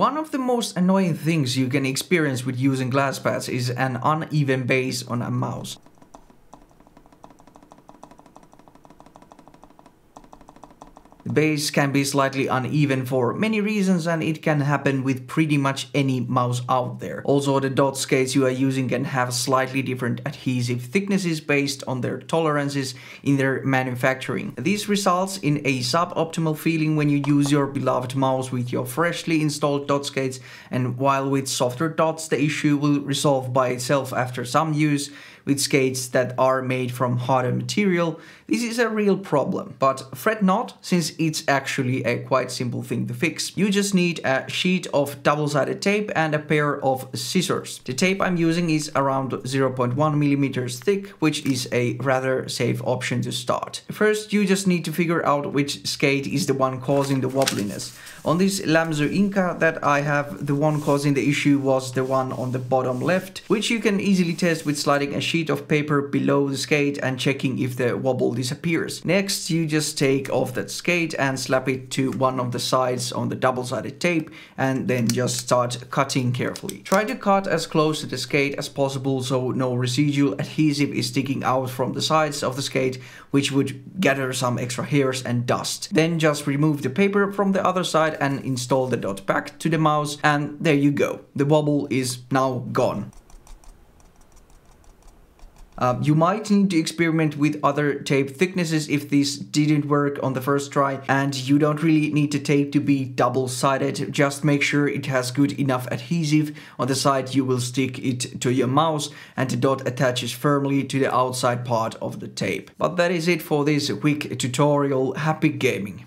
One of the most annoying things you can experience with using glass pads is an uneven base on a mouse. The base can be slightly uneven for many reasons, and it can happen with pretty much any mouse out there. Also, the dot scales you are using can have slightly different adhesive thicknesses based on their tolerances in their manufacturing. This results in a suboptimal feeling when you use your beloved mouse with your freshly installed dot scales, and while with softer dots the issue will resolve by itself after some use. With skates that are made from harder material, this is a real problem. But fret not, since it's actually a quite simple thing to fix. You just need a sheet of double-sided tape and a pair of scissors. The tape I'm using is around 0.1 mm thick, which is a rather safe option to start. First, you just need to figure out which skate is the one causing the wobbliness. On this Lamzu Inca that I have, the one causing the issue was the one on the bottom left, which you can easily test with sliding a sheet of paper below the skate and checking if the wobble disappears. Next, you just take off that skate and slap it to one of the sides on the double-sided tape and then just start cutting carefully. Try to cut as close to the skate as possible so no residual adhesive is sticking out from the sides of the skate, which would gather some extra hairs and dust. Then just remove the paper from the other side and install the dot back to the mouse, and there you go. The wobble is now gone. You might need to experiment with other tape thicknesses if this didn't work on the first try, and you don't really need the tape to be double-sided. Just make sure it has good enough adhesive on the side you will stick it to your mouse and the dot attaches firmly to the outside part of the tape. But that is it for this quick tutorial. Happy gaming!